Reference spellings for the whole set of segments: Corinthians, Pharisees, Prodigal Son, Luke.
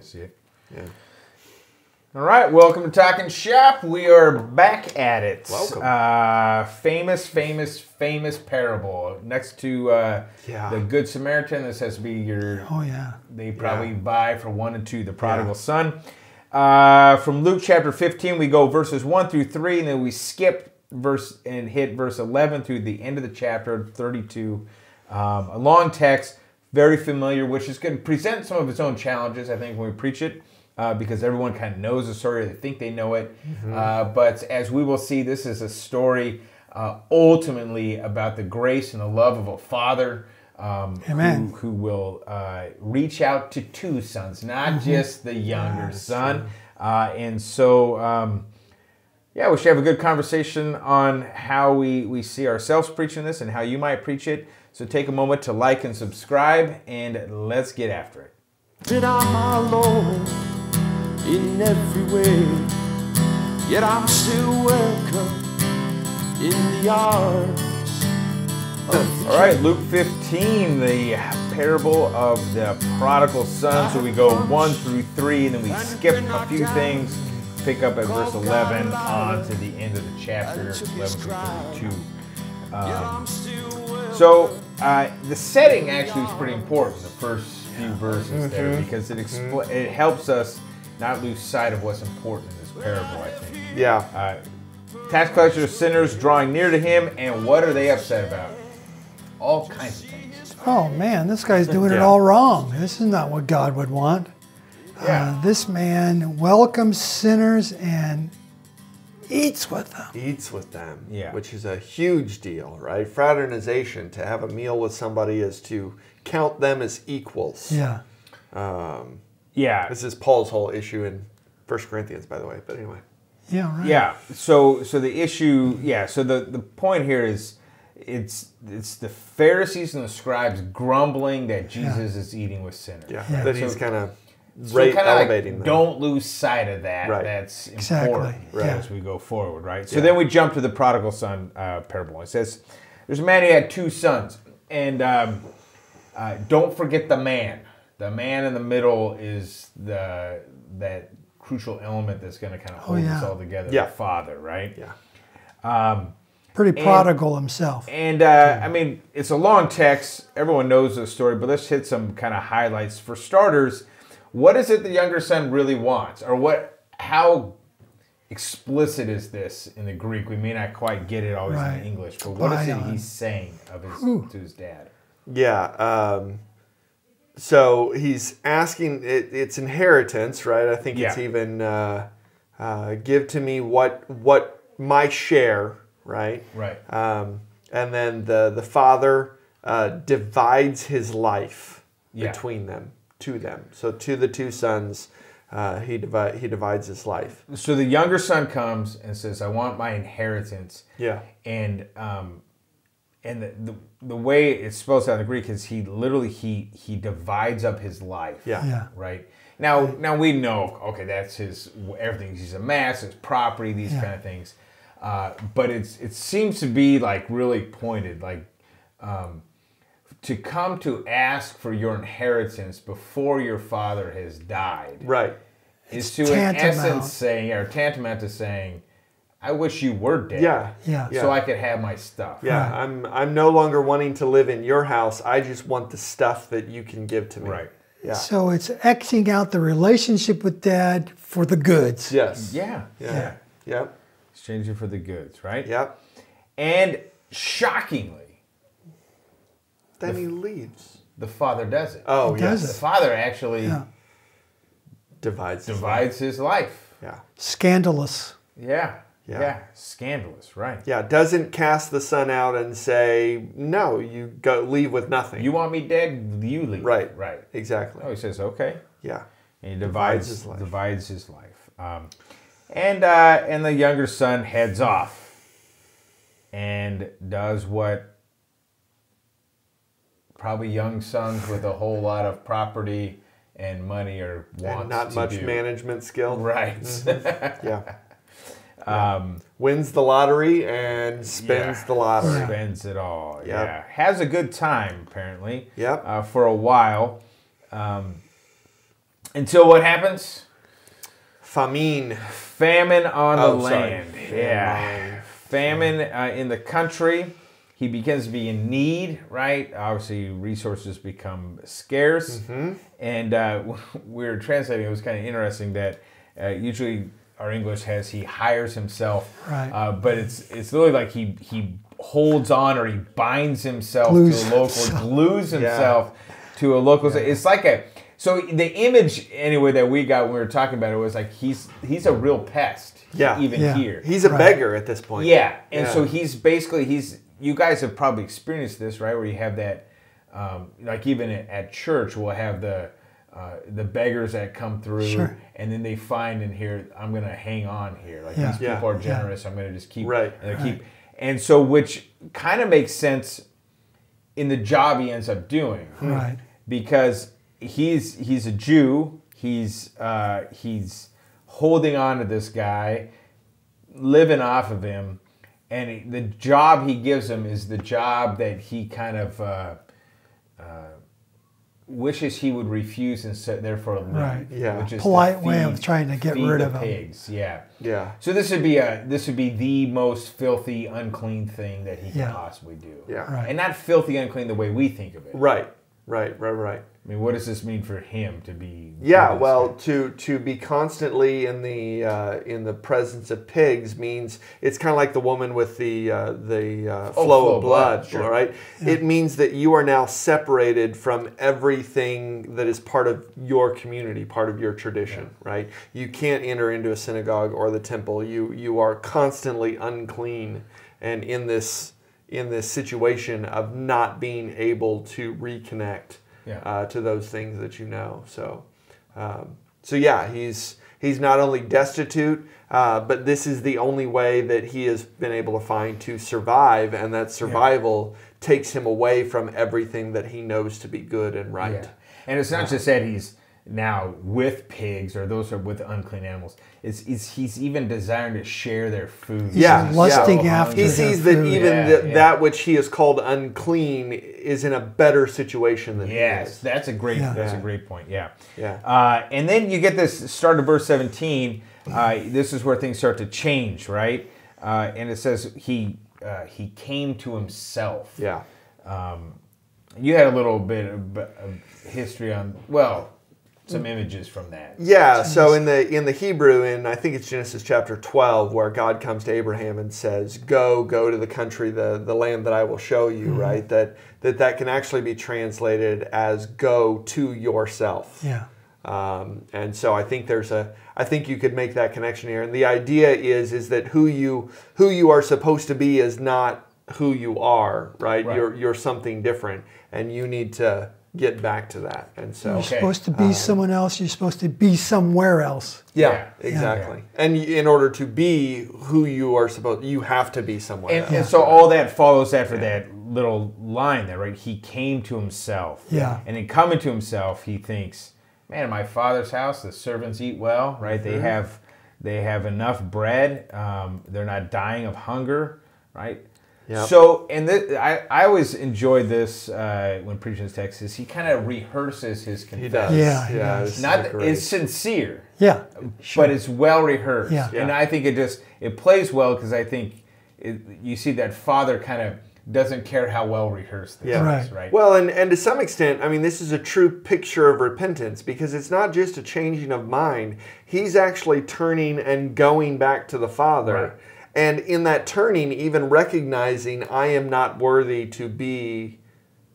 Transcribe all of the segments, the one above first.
to see it. Yeah. All right, welcome to Talkin' Shop. We are back at it. Welcome. Famous parable next to the Good Samaritan. This has to be your. Oh yeah. They probably buy for one and two. The prodigal son. From Luke chapter 15, we go verses 1 through 3, and then we skip verse and hit verse 11 through the end of the chapter 32. A long text, very familiar, which is going to present some of its own challenges. I think when we preach it. Because everyone kind of knows the story, or they think they know it. Mm-hmm. But as we will see, this is a story ultimately about the grace and the love of a father who will reach out to two sons, not just the younger son. And so, we should have a good conversation on how we see ourselves preaching this and how you might preach it. So take a moment to like and subscribe, and let's get after it. Did I, my Lord? In every way, yet I'm still welcome in the arms of the. All right, Luke 15, the parable of the prodigal son. So we go 1 through 3, and then we skip a few things, pick up at verse 11 on to the end of the chapter, 11 through 32. The setting actually is pretty important, the first few verses there, because it helps us not lose sight of what's important in this parable, I think. Yeah. Tax collectors, sinners drawing near to him, and what are they upset about? All kinds of things. Oh man, this guy's doing it all wrong. This is not what God would want. Yeah. This man welcomes sinners and eats with them. Yeah. Which is a huge deal, right? Fraternization, to have a meal with somebody is to count them as equals. Yeah. Yeah. This is Paul's whole issue in 1 Corinthians, by the way, but anyway. Yeah, right. Yeah. So the issue, so the point here is it's the Pharisees and the scribes grumbling that Jesus is eating with sinners. Yeah. Right? That he's kind of elevating them. Don't lose sight of that. Right. That's important as we go forward, right? So then we jump to the prodigal son parable. It says there's a man who had two sons, and don't forget the man. The man in the middle is that crucial element that's going to kind of hold us all together. Yeah. The father, right? Yeah. Pretty prodigal himself. And I mean, it's a long text. Everyone knows the story, but let's hit some kind of highlights. For starters, what is it the younger son really wants, or what? How explicit is this in the Greek? We may not quite get it always in English, but what is it he's saying to his dad? Yeah. So he's asking, it's inheritance, right? I think it's even, give to me what my share, right? Right. And then the father divides his life between them, to them. So to the two sons, he divides his life. So the younger son comes and says, I want my inheritance. Yeah. And the way it's supposed to be in the Greek is he literally divides up his life. Yeah. Yeah. Right. Now we know, okay, that's his everything. He's amassed, his property, these kind of things. But it seems to be like really pointed, like to come to ask for your inheritance before your father has died. Right. Is to in essence saying, or tantamount to saying, I wish you were dead. Yeah, yeah. So I could have my stuff. Yeah, right. I'm no longer wanting to live in your house. I just want the stuff that you can give to me. Right. Yeah. So it's Xing out the relationship with dad for the goods. Yes. Yeah. Yeah. Yeah. Yep. Exchanging for the goods, right? Yep. And shockingly, then he leaves. The father does it. Oh, yes. The father actually divides his life. Yeah. Scandalous. Yeah. Yeah. Scandalous, right. Yeah, doesn't cast the son out and say, no, you go leave with nothing. You want me dead, you leave. Right, right. Exactly. Oh, he says, okay. Yeah. And he divides his life. And the younger son heads off and does what probably young sons with a whole lot of property and money or wants and not much management skill. Right. Mm-hmm. Yeah. Wins the lottery and spends the lottery. Spends it all. Yep. Yeah. Has a good time, apparently. Yep. For a while. Until what happens? Famine. Famine on the land. Yeah. Famine in the country. He begins to be in need, right? Obviously, resources become scarce. Mm-hmm. And we were translating. It was kind of interesting that usually our English has he hires himself. Right. But it's really like he holds on, or he binds himself to a local, glues himself to a local. Yeah. It's like a... So the image, anyway, that we got when we were talking about it was like he's a real pest. Yeah. Even here. He's a beggar at this point. Yeah. And so he's basically... You guys have probably experienced this, right? Where you have that, like even at church, we'll have the beggars that come through, and then they find in here, I'm going to hang on here. Like these people are generous, I'm going to just keep. Right. And, and so, which kind of makes sense in the job he ends up doing, right? Because he's a Jew, he's holding on to this guy, living off of him. And the job he gives him is the job that he kind of wishes he would refuse, and so therefore which is polite way of trying to get rid of pigs. Him. Yeah, yeah. So this would be the most filthy, unclean thing that he can possibly do. Yeah, and not filthy, unclean the way we think of it. Right. I mean, what does this mean for him to be? Yeah, well, to be constantly in the presence of pigs means it's kind of like the woman with the flow of blood, right? Yeah. It means that you are now separated from everything that is part of your community, part of your tradition, right? You can't enter into a synagogue or the temple. You are constantly unclean and in this situation of not being able to reconnect. Yeah. To those things that you know. So, he's not only destitute, but this is the only way that he has been able to find to survive, and that survival takes him away from everything that he knows to be good and right. Yeah. And it's not just that he's now with pigs or those are with unclean animals. He's even desiring to share their food. Yeah, he's lusting after their food. He sees that even that which he is called unclean is in a better situation than he is. That's a great point. Yeah, yeah. And then you get this start of verse 17. This is where things start to change, right? And it says he came to himself. Yeah. You had a little bit of history on some images from that. Yeah, so in the Hebrew, in I think it's Genesis chapter 12, where God comes to Abraham and says, go to the country, the land that I will show you, right? That can actually be translated as go to yourself. Yeah. And so I think I think you could make that connection here. And the idea is that who you are supposed to be is not who you are, right? You're something different, and you need to get back to that. And so you're supposed to be someone else. You're supposed to be somewhere else. Yeah, exactly. Yeah. And in order to be who you are supposed, you have to be somewhere else. And so all that follows after that little line there, right? He came to himself. Yeah. And in coming to himself, he thinks, "Man, in my father's house, the servants eat well, right? Mm-hmm. They have enough bread. They're not dying of hunger, right?" Yep. So, I always enjoy this when preaching this text, is he kind of rehearses his confession. He does. Yeah. It's sincere. Yeah. But it's well rehearsed. Yeah. And I think it plays well, because I think you see that father kind of doesn't care how well rehearsed this is, right? Well, and to some extent, I mean, this is a true picture of repentance, because it's not just a changing of mind. He's actually turning and going back to the Father. Right. And in that turning, even recognizing I am not worthy to be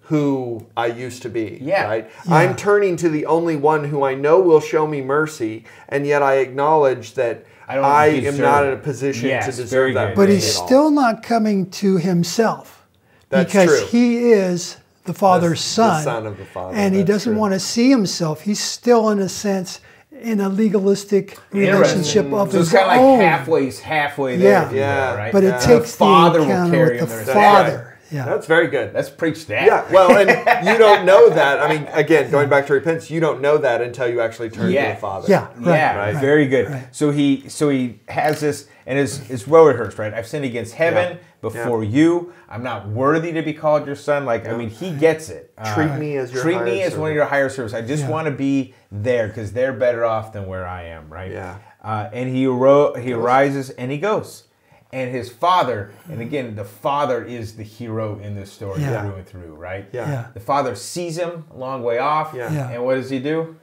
who I used to be. Yeah. Right? Yeah. I'm turning to the only one who I know will show me mercy, and yet I acknowledge that I am not in a position to deserve that. But he's still not coming to himself. That's true. Because he is the Father's Son. The Son of the Father. And he doesn't want to see himself. He's still, in a sense, in a legalistic relationship of his own. So it's kind of like halfway there. Yeah, yeah. Right? But it takes the Father will carry him. The Father. Yeah. That's very good. Let's preach that. Yeah. Well, and you don't know that. I mean, again, going back to repentance, you don't know that until you actually turn to the Father. Yeah. Right. Yeah. Right. Very good. Right. So he has this, and it's well rehearsed, right? I've sinned against heaven, before you. I'm not worthy to be called your son. Like, I mean, he gets it. Treat me as your hired servant. Treat me as one of your higher servants. I just want to be there because they're better off than where I am, right? Yeah. And he arises and he goes. And his father, and again, the father is the hero in this story through and through, right? Yeah. The father sees him a long way off. Yeah. And what does he do?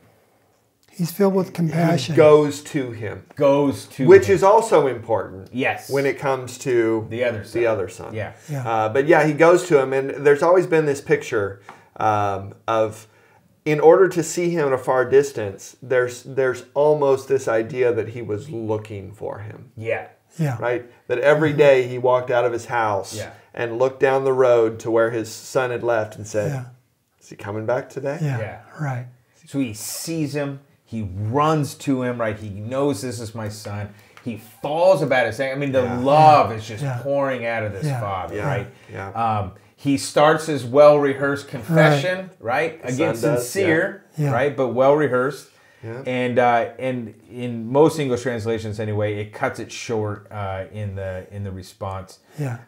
He's filled with compassion. He goes to him. Goes to Which him. Is also important. Yes. When it comes to the other son. Yeah. But yeah, he goes to him. And there's always been this picture of, in order to see him at a far distance, there's almost this idea that he was looking for him. Yeah. Yeah. Right? That every day he walked out of his house and looked down the road to where his son had left and said, is he coming back today? Yeah. Right. So he sees him. He runs to him, right? He knows this is my son. He falls about his neck. I mean, the love is just pouring out of this father, right? Yeah. He starts his well-rehearsed confession, right? Again, sincere, right? But well-rehearsed. Yeah. And in most English translations, anyway, it cuts it short in the response. Yeah.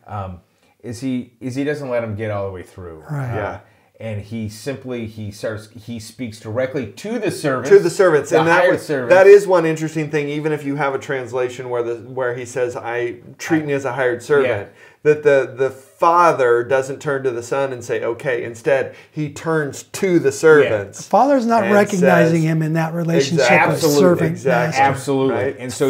He doesn't let him get all the way through. Right. And he speaks directly to the servants. To the servants, and that is one interesting thing. Even if you have a translation where he says, "I treat me as a hired servant," that the father doesn't turn to the son and say, "Okay." Instead, he turns to the servants. The father's not recognizing him in that relationship as servant. Exactly, absolutely. Right? And so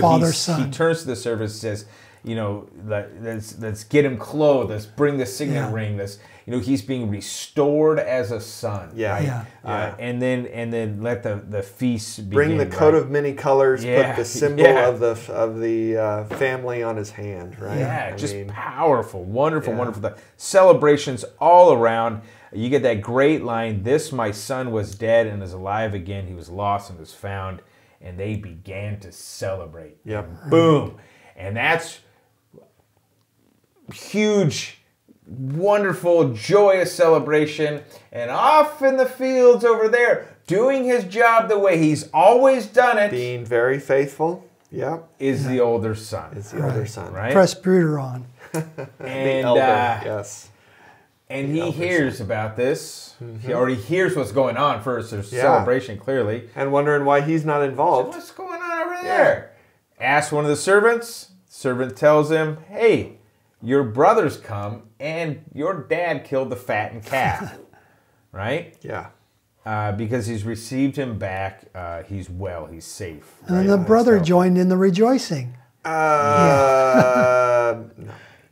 he turns to the servants and says, "You know, let's get him clothed. Let's bring the signet ring. Let's." You know, he's being restored as a son. Yeah. Right? And then let the feast begin. Bring the coat of many colors, put the symbol of the family on his hand, right? Yeah, I mean, powerful, wonderful, wonderful. The celebrations all around. You get that great line, "This my son was dead and is alive again. He was lost and was found." And they began to celebrate. Yep. Boom. And that's huge. Wonderful, joyous celebration, and off in the fields over there, doing his job the way he's always done it, being very faithful. Yeah, is the older son. It's the older son, right? Presbyteron, and elder, yes. And he hears about this. Mm-hmm. He already hears what's going on. First, there's celebration clearly, and wondering why he's not involved. So what's going on over there? Asks one of the servants. Servant tells him, "Hey, your brother's come, and your dad killed the fattened calf," right? Yeah. Because he's received him back. He's well. He's safe. And the brother joined in the rejoicing. No.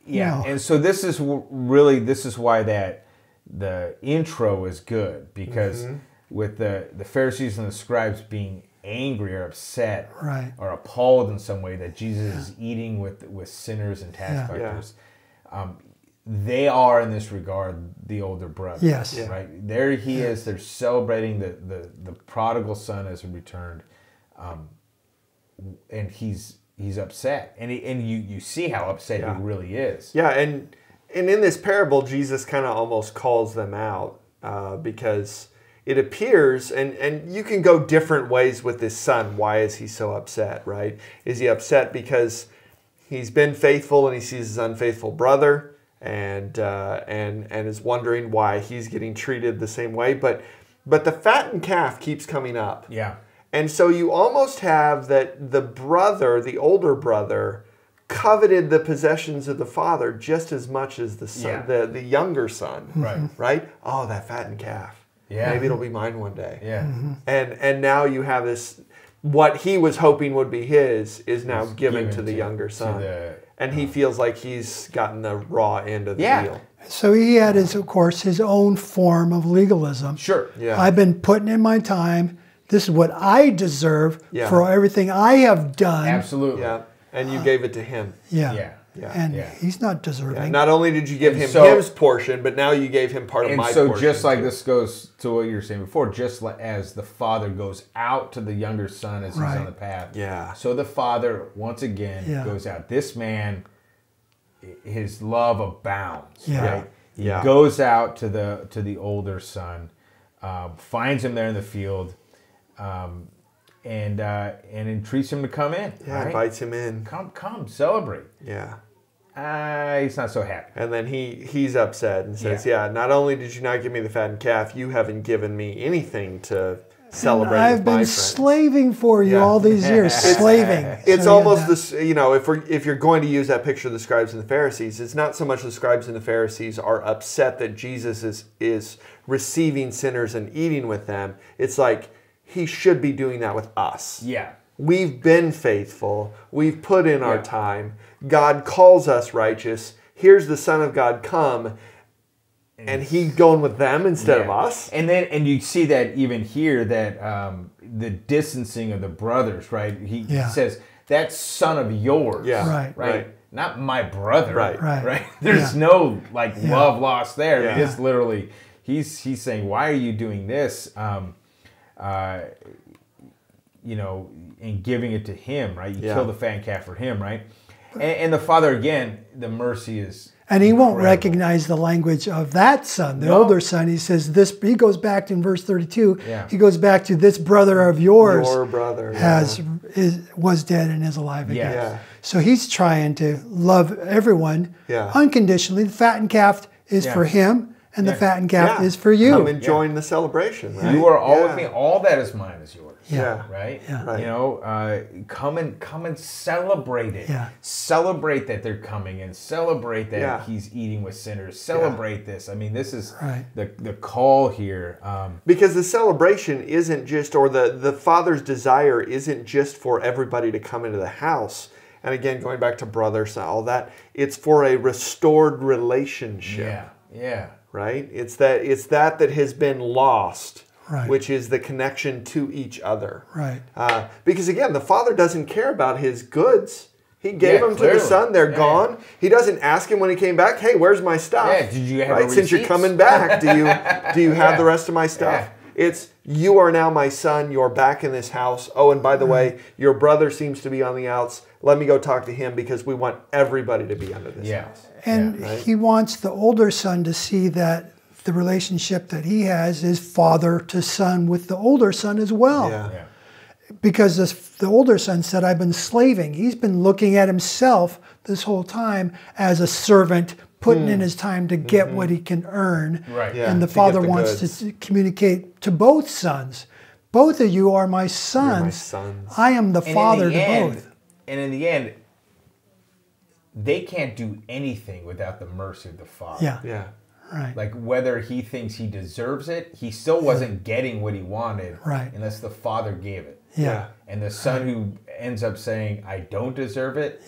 And so this is why the intro is good, because with the Pharisees and the scribes being angry or upset or appalled in some way that Jesus is eating with sinners and tax collectors, they are in this regard the older brother. Yes. Yeah. Right there he is. They're celebrating the prodigal son has returned, and he's upset, and you see how upset he really is. Yeah, and in this parable, Jesus kind of almost calls them out because it appears, and you can go different ways with this son. Why is he so upset, right? Is he upset because he's been faithful and he sees his unfaithful brother and is wondering why he's getting treated the same way? But the fattened calf keeps coming up. Yeah. And so you almost have that the brother, the older brother, coveted the possessions of the father just as much as the son, the younger son. Right. Right? Oh, that fattened calf. Yeah. Maybe it'll be mine one day. Yeah. Mm-hmm. And now you have this, what he was hoping would be his is now given to the younger son. And he feels like he's gotten the raw end of the deal. So he had, of course, his own form of legalism. Sure. Yeah. I've been putting in my time. This is what I deserve for everything I have done. Absolutely. Yeah. And you gave it to him. Yeah. Yeah. Yeah, and he's not deserving. Yeah. Not only did you give him his portion, but now you gave him part of my portion. And so just like this goes to what you were saying before, just as the father goes out to the younger son as he's on the path, so the father, once again, goes out. This man, his love abounds. Yeah. Right? He goes out to the older son, finds him there in the field, and entreats him to come in. Yeah, right? Invites him in. Come, celebrate. Yeah. He's not so happy. And then he's upset and says, yeah, not only did you not give me the fattened calf, you haven't given me anything to celebrate. And I've been slaving for you all these years, slaving. It's almost this, you know, if you're going to use that picture of the scribes and the Pharisees, it's not so much the scribes and the Pharisees are upset that Jesus is receiving sinners and eating with them. It's like, he should be doing that with us. Yeah. We've been faithful. We've put in our time. God calls us righteous. Here's the Son of God come, and he's going with them instead of us. And you see that even here, that the distancing of the brothers, right? He says, that son of yours, right? Not my brother, right? There's no like love lost there. Yeah. It's literally, he's saying, why are you doing this? You know, and giving it to him, right? You kill the fattened calf for him, right? And the father, again, the mercy is and he incredible. Won't recognize the language of that son, the older son. He says this. He goes back to, in verse 32. Yeah. He goes back to this brother of yours. Your brother was dead and is alive again. Yeah. So he's trying to love everyone unconditionally. The fattened calf is for him, and the fattened calf is for you. I'm enjoying the celebration. Right? You are all with me. All that is mine is yours. Yeah. Right? Yeah. Right. You know, come and celebrate it. Yeah. Celebrate that they're coming and celebrate that he's eating with sinners. Celebrate this. I mean, this is the call here. Because the celebration isn't just, or the Father's desire isn't just for everybody to come into the house. And again, going back to brothers and all that, it's for a restored relationship. Yeah. Yeah. Right? It's that has been lost. Right. Which is the connection to each other. Right. Because again, the father doesn't care about his goods. He gave them to the son. They're gone. He doesn't ask him when he came back, hey, where's my stuff? Yeah, did you have a receipt? Since you're coming back, do you have the rest of my stuff? Yeah. It's, you are now my son. You're back in this house. Oh, and by the way, your brother seems to be on the outs. Let me go talk to him because we want everybody to be under this house. And he wants the older son to see that the relationship that he has is father to son with the older son as well. Yeah. Yeah. Because the older son said, I've been slaving. He's been looking at himself this whole time as a servant, putting in his time to get what he can earn. Right. Yeah. And the father wants to communicate to both sons. Both of you are my sons. You're my sons. I am the father to both. And in the end, they can't do anything without the mercy of the father. Yeah. Yeah. Right. Like whether he thinks he deserves it, he still wasn't getting what he wanted unless the father gave it. Yeah. And the son who ends up saying, I don't deserve it,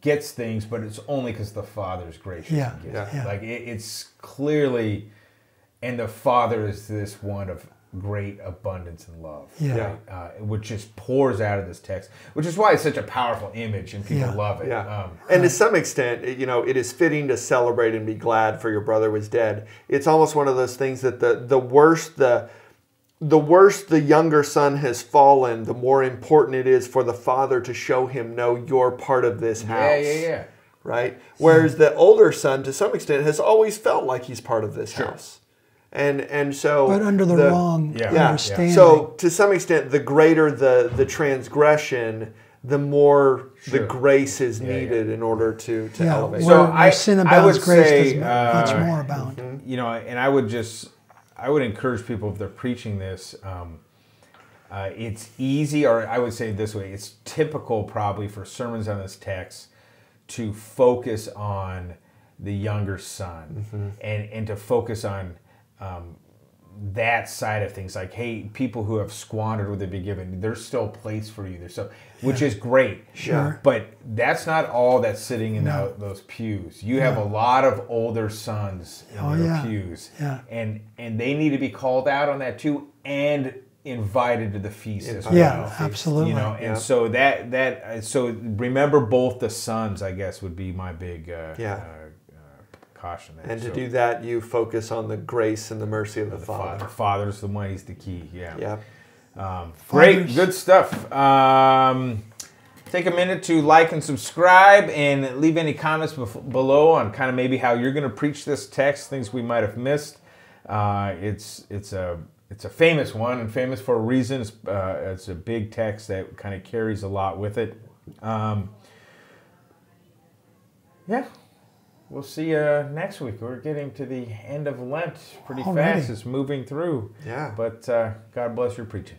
gets things, but it's only because the father's gracious. Yeah. And gives it. Yeah. Like it's clearly, and the father is this one of great abundance and love, right? Which just pours out of this text, which is why it's such a powerful image and people love it. Yeah. And to some extent, you know, it is fitting to celebrate and be glad for your brother was dead. It's almost one of those things that the worse the younger son has fallen, the more important it is for the father to show him, no, you're part of this house. Yeah. Right? Whereas the older son, to some extent, has always felt like he's part of this house. And so, but under the wrong understanding. Yeah. So to some extent, the greater the transgression, the more the grace is needed in order to elevate. So where sin abounds, grace does much more abound. You know, and I would encourage people if they're preaching this. It's easy, or I would say it this way: it's typical probably for sermons on this text to focus on the younger son and to focus on that side of things, like, hey, people who have squandered what they've been given, there's still a place for you. There's still, which is great. Sure. But that's not all that's sitting in those pews. You have a lot of older sons in your pews. Yeah. And they need to be called out on that too and invited to the feast as well. Yeah, absolutely. You know, and so so remember both the sons, I guess, would be my big caution. And to do that, you focus on the grace and the mercy of the Father. Father's the one; he's the key. Yeah. Great, good stuff. Take a minute to like and subscribe, and leave any comments below on kind of maybe how you're going to preach this text, things we might have missed. It's a famous one, and famous for a reason. It's a big text that kind of carries a lot with it. Yeah. We'll see you next week. We're getting to the end of Lent pretty fast. It's moving through. Yeah. But God bless your preaching.